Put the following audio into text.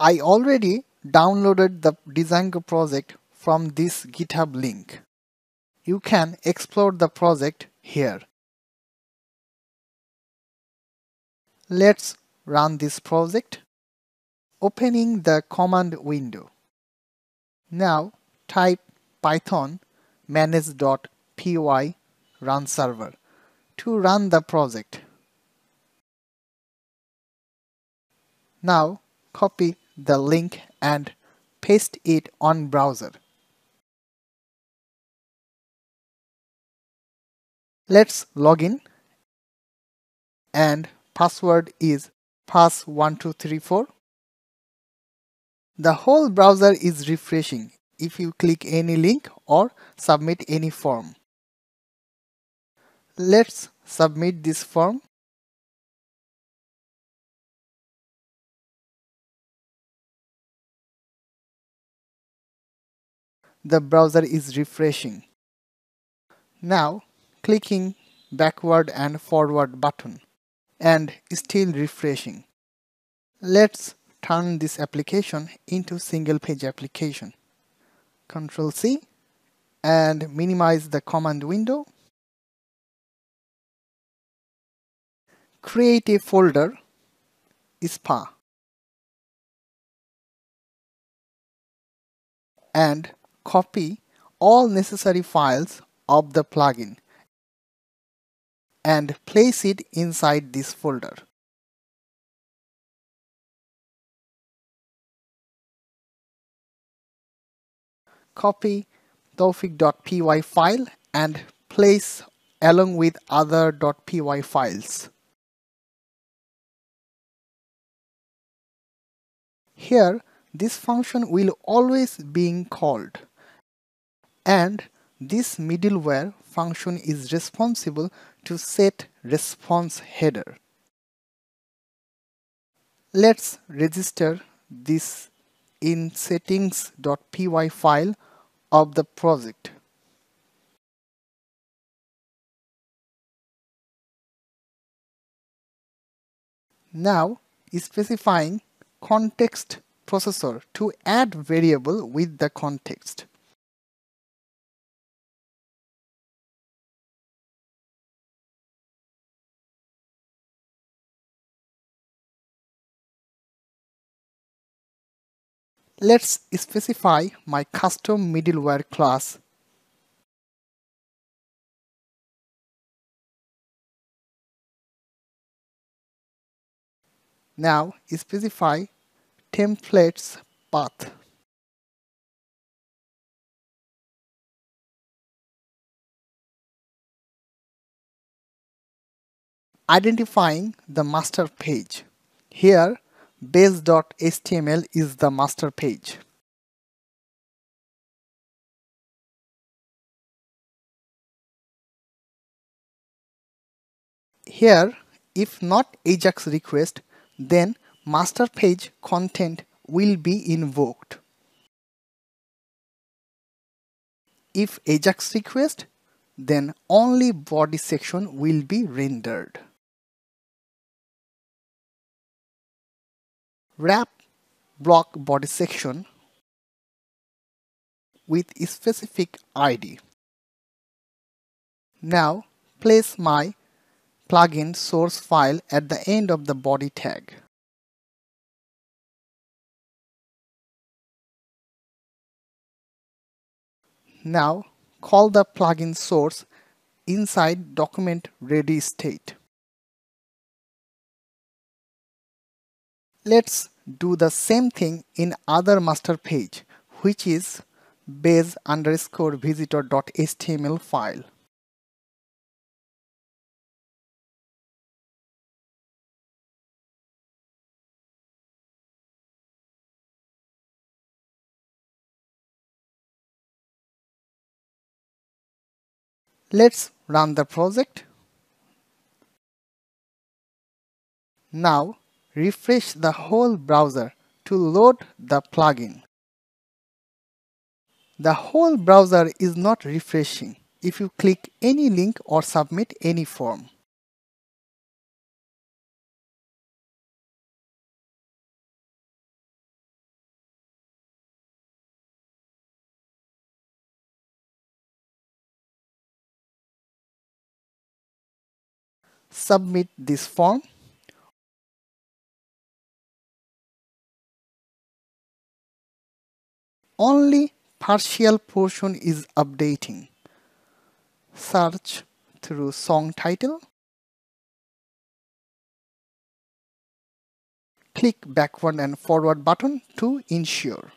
I already downloaded the Django project from this GitHub link. You can explore the project here. Let's run this project, opening the command window. Now type python manage.py run server to run the project. Now copy the link and paste it on browser. Let's log in, and password is pass1234. The whole browser is refreshing if you click any link or submit any form. Let's submit this form. The browser is refreshing. Now clicking backward and forward button, and still refreshing. Let's turn this application into single page application. Ctrl C and minimize the command window. Create a folder SPA and copy all necessary files of the plugin and place it inside this folder. Copy toufiq.py file and place along with other .py files. Here, this function will always be called, and this middleware function is responsible to set response header. Let's register this in settings.py file of the project. Now specifying context processor to add variable with the context. Let's specify my custom middleware class. Now specify templates path. Identifying the master page. Here base.html is the master page. Here, if not Ajax request, then master page content will be invoked. If Ajax request, then only body section will be rendered. Wrap block body section with a specific ID. Now place my plugin source file at the end of the body tag. Now call the plugin source inside document ready state. Let's do the same thing in other master page, which is base_visitor.html file. Let's run the project. Now refresh the whole browser to load the plugin. The whole browser is not refreshing if you click any link or submit any form. submit this form. Only partial portion is updating. Search through song title. Click backward and forward button to ensure.